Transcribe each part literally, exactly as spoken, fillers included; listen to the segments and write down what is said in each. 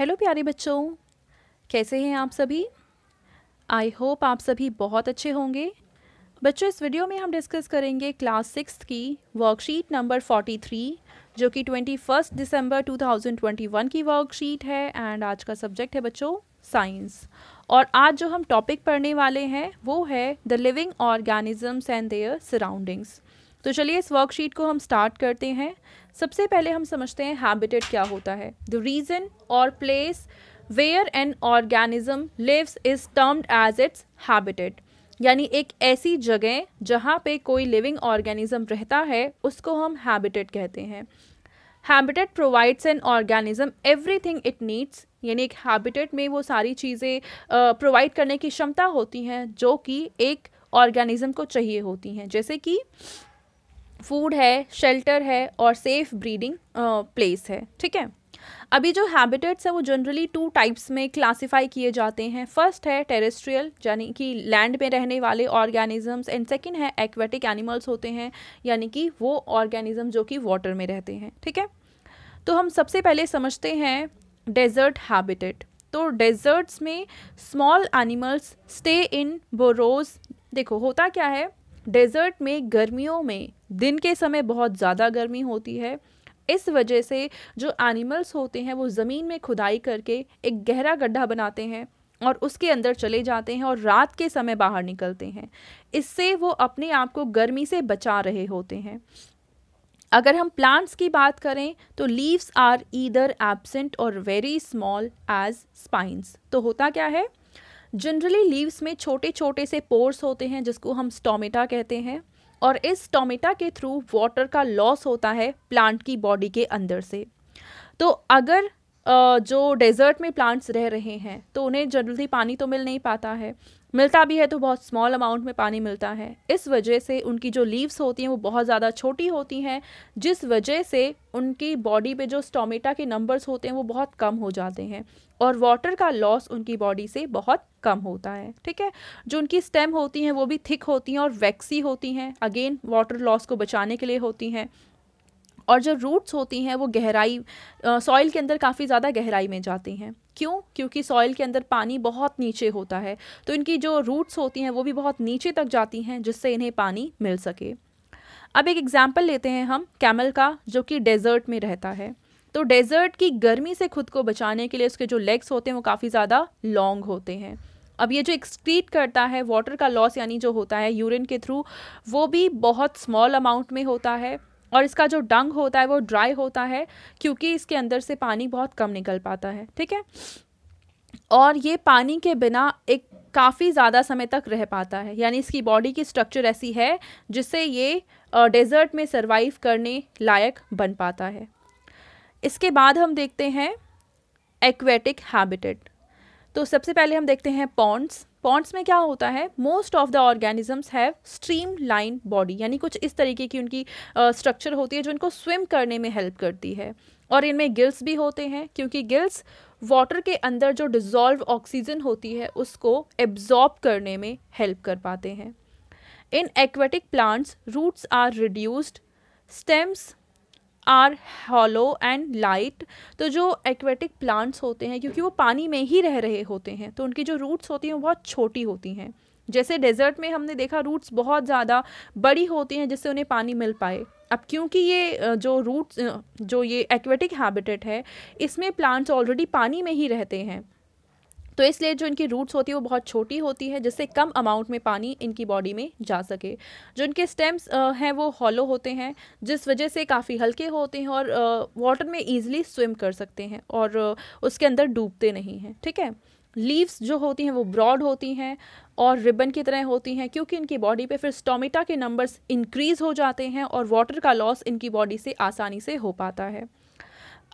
Hello प्यारे बच्चों, कैसे हैं आप सभी। आई होप आप सभी बहुत अच्छे होंगे। बच्चों, इस वीडियो में हम डिस्कस करेंगे क्लास सिक्स की वर्कशीट नंबर तैंतालीस जो कि इक्कीस दिसंबर दो हज़ार इक्कीस की वर्कशीट है एंड आज का सब्जेक्ट है बच्चों साइंस। और आज जो हम टॉपिक पढ़ने वाले हैं वो है the living organisms and their surroundings. तो चलिए इस वर्कशीट को हम स्टार्ट करते हैं। सबसे पहले हम समझते हैं हैबिटेट क्या होता है। द रीजन और place where an organism lives is termed as its habitat, यानी एक ऐसी जगह जहाँ पे कोई लिविंग ऑर्गेनिज्म रहता है उसको हम हैबिटेट कहते हैं। Habitat provides an organism everything it needs, यानी एक हैबिटेट में वो सारी चीज़ें प्रोवाइड करने की क्षमता होती हैं जो कि एक ऑर्गेनिज्म को चाहिए होती हैं, जैसे कि फूड है, शेल्टर है और सेफ ब्रीडिंग प्लेस है। ठीक है, अभी जो हैबिटेट्स हैं वो जनरली टू टाइप्स में क्लासिफाई किए जाते हैं। फर्स्ट है टेरेस्ट्रियल, यानी कि लैंड में रहने वाले ऑर्गेनिजम्स, एंड सेकंड है एक्वेटिक एनिमल्स होते हैं, यानी कि वो ऑर्गेनिज्म जो कि वाटर में रहते हैं। ठीक है, तो हम सबसे पहले समझते हैं डेजर्ट हैबिटेट। तो डेजर्ट्स में small animals stay in burrows. देखो होता क्या है, डेजर्ट में गर्मियों में दिन के समय बहुत ज़्यादा गर्मी होती है, इस वजह से जो एनिमल्स होते हैं वो ज़मीन में खुदाई करके एक गहरा गड्ढा बनाते हैं और उसके अंदर चले जाते हैं और रात के समय बाहर निकलते हैं। इससे वो अपने आप को गर्मी से बचा रहे होते हैं। अगर हम प्लांट्स की बात करें तो लीव्स आर ईदर एब्सेंट और वेरी स्मॉल एज स्पाइंस। तो होता क्या है, जनरली लीव्स में छोटे छोटे से पोर्स होते हैं जिसको हम स्टोमेटा कहते हैं, और इस स्टोमेटा के थ्रू वाटर का लॉस होता है प्लांट की बॉडी के अंदर से। तो अगर जो डेजर्ट में प्लांट्स रह रहे हैं तो उन्हें जनरली पानी तो मिल नहीं पाता है, मिलता भी है तो बहुत स्मॉल अमाउंट में पानी मिलता है। इस वजह से उनकी जो लीव्स होती हैं वो बहुत ज़्यादा छोटी होती हैं, जिस वजह से उनकी बॉडी पे जो स्टोमेटा के नंबर्स होते हैं वो बहुत कम हो जाते हैं और वाटर का लॉस उनकी बॉडी से बहुत कम होता है। ठीक है, जो उनकी स्टेम होती हैं वो भी थिक होती हैं और वैक्सी होती हैं, अगेन वाटर लॉस को बचाने के लिए होती हैं। और जो रूट्स होती हैं वो गहराई सॉइल के अंदर काफ़ी ज़्यादा गहराई में जाती हैं। क्यों? क्योंकि सॉइल के अंदर पानी बहुत नीचे होता है, तो इनकी जो रूट्स होती हैं वो भी बहुत नीचे तक जाती हैं जिससे इन्हें पानी मिल सके। अब एक एग्जांपल लेते हैं हम कैमल का, जो कि डेजर्ट में रहता है। तो डेजर्ट की गर्मी से खुद को बचाने के लिए उसके जो लेग्स होते हैं वो काफ़ी ज़्यादा लॉन्ग होते हैं। अब ये जो एक्सक्रीट करता है वाटर का लॉस, यानी जो होता है यूरिन के थ्रू, वो भी बहुत स्मॉल अमाउंट में होता है और इसका जो डंग होता है वो ड्राई होता है क्योंकि इसके अंदर से पानी बहुत कम निकल पाता है। ठीक है, और ये पानी के बिना एक काफ़ी ज़्यादा समय तक रह पाता है, यानी इसकी बॉडी की स्ट्रक्चर ऐसी है जिससे ये डेजर्ट में सर्वाइव करने लायक बन पाता है। इसके बाद हम देखते हैं एक्वेटिक हैबिटेट। तो सबसे पहले हम देखते हैं पॉन्ड्स। पॉन्ड्स में क्या होता है, most of the organisms have streamline body, यानी कुछ इस तरीके की उनकी स्ट्रक्चर uh, होती है जो उनको स्विम करने में हेल्प करती है। और इनमें गिल्स भी होते हैं क्योंकि गिल्स वाटर के अंदर जो डिजॉल्व ऑक्सीजन होती है उसको एब्जॉर्ब करने में हेल्प कर पाते हैं। In aquatic plants roots are reduced, stems are hollow and light. तो जो एक्वेटिक प्लांट्स होते हैं क्योंकि वो पानी में ही रह रहे होते हैं तो उनकी जो रूट्स होती हैं वो बहुत छोटी होती हैं। जैसे डेजर्ट में हमने देखा रूट्स बहुत ज़्यादा बड़ी होती हैं जिससे उन्हें पानी मिल पाए। अब क्योंकि ये जो रूट्स जो ये एक्वेटिक हैबिटेट है इसमें प्लांट्स ऑलरेडी पानी में ही रहते हैं तो इसलिए जो इनकी रूट्स होती है वो बहुत छोटी होती है जिससे कम अमाउंट में पानी इनकी बॉडी में जा सके। जो इनके स्टेम्स हैं वो हॉलो होते हैं जिस वजह से काफ़ी हल्के होते हैं और वाटर में ईजिली स्विम कर सकते हैं और उसके अंदर डूबते नहीं हैं। ठीक है, लीव्स जो होती हैं वो ब्रॉड होती हैं और रिबन की तरह होती हैं क्योंकि इनकी बॉडी पे फिर स्टोमेटा के नंबर्स इंक्रीज़ हो जाते हैं और वाटर का लॉस इनकी बॉडी से आसानी से हो पाता है।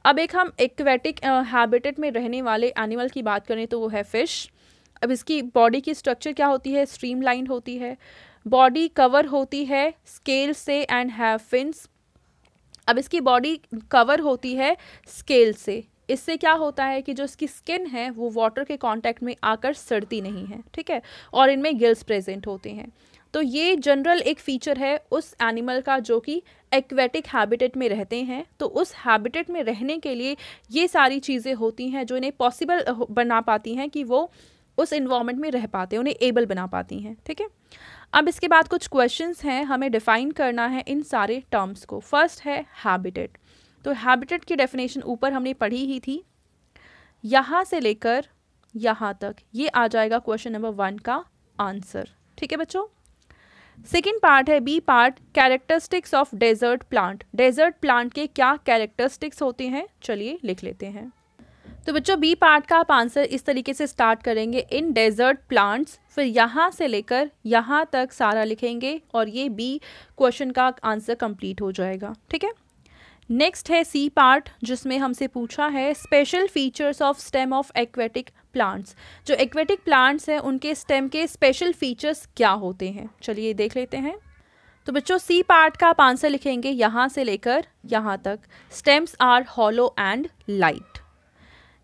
अब एक हम एक्वेटिक हैबिटेट में रहने वाले एनिमल की बात करें तो वो है फ़िश। अब इसकी बॉडी की स्ट्रक्चर क्या होती है, स्ट्रीमलाइन होती है, बॉडी कवर होती है स्केल से एंड हैव फिन्स। अब इसकी बॉडी कवर होती है स्केल से, इससे क्या होता है कि जो इसकी स्किन है वो वाटर के कांटेक्ट में आकर सड़ती नहीं है। ठीक है, और इनमें गिल्स प्रेजेंट होते हैं। तो ये जनरल एक फ़ीचर है उस एनिमल का जो कि एक्वेटिक हैबिटेट में रहते हैं। तो उस हैबिटेट में रहने के लिए ये सारी चीज़ें होती हैं जो इन्हें पॉसिबल बना पाती हैं कि वो उस इन्वायरमेंट में रह पाते हैं, उन्हें एबल बना पाती हैं। ठीक है, अब इसके बाद कुछ क्वेश्चंस हैं, हमें डिफ़ाइन करना है इन सारे टर्म्स को। फर्स्ट है हैबिटेट। तो हैबिटेट की डेफिनेशन ऊपर हमने पढ़ी ही थी। यहाँ से लेकर यहाँ तक ये आ जाएगा क्वेश्चन नंबर वन का आंसर। ठीक है बच्चों, सेकेंड पार्ट है B part, characteristics of desert plant. Desert plant के क्या कैरेक्टरिस्टिक्स होते हैं, चलिए लिख लेते हैं। तो बच्चों बी पार्ट का आप आंसर इस तरीके से स्टार्ट करेंगे, इन डेजर्ट प्लांट्स, फिर यहाँ से लेकर यहाँ तक सारा लिखेंगे और ये बी क्वेश्चन का आंसर कंप्लीट हो जाएगा। ठीक है, नेक्स्ट है सी पार्ट, जिसमें हमसे पूछा है special features of stem of aquatic plants. जो एक्वेटिक प्लांट्स हैं उनके स्टेम के स्पेशल फीचर्स क्या होते हैं, चलिए देख लेते हैं। तो बच्चों सी पार्ट का आप आंसर लिखेंगे यहाँ से लेकर यहाँ तक, stems are hollow and light.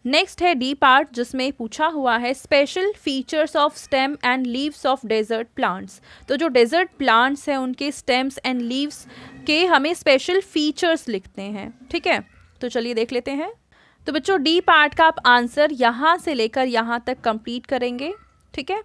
Next है डी पार्ट, जिसमें पूछा हुआ है special features of stem and leaves of desert plants. तो जो डेजर्ट प्लांट्स हैं उनके स्टेम्स एंड लीव्स के हमें स्पेशल फीचर्स लिखते हैं। ठीक है, तो चलिए देख लेते हैं। तो बच्चों डी पार्ट का आप आंसर यहाँ से लेकर यहाँ तक कंप्लीट करेंगे। ठीक है,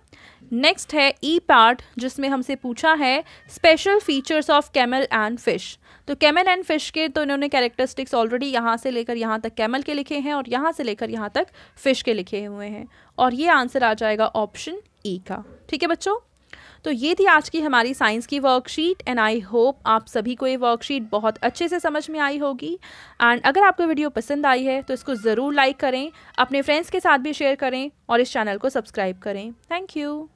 नेक्स्ट है ई पार्ट, जिसमें हमसे पूछा है special features of camel and fish. तो कैमल एंड फिश के तो इन्होंने कैरेक्टरिस्टिक्स ऑलरेडी यहाँ से लेकर यहाँ तक कैमल के लिखे हैं और यहाँ से लेकर यहाँ तक फिश के लिखे हुए हैं और ये आंसर आ जाएगा ऑप्शन ई का। ठीक है बच्चों, तो ये थी आज की हमारी साइंस की वर्कशीट एंड आई होप आप सभी को ये वर्कशीट बहुत अच्छे से समझ में आई होगी। एंड अगर आपको वीडियो पसंद आई है तो इसको ज़रूर लाइक करें, अपने फ्रेंड्स के साथ भी शेयर करें और इस चैनल को सब्सक्राइब करें। Thank you.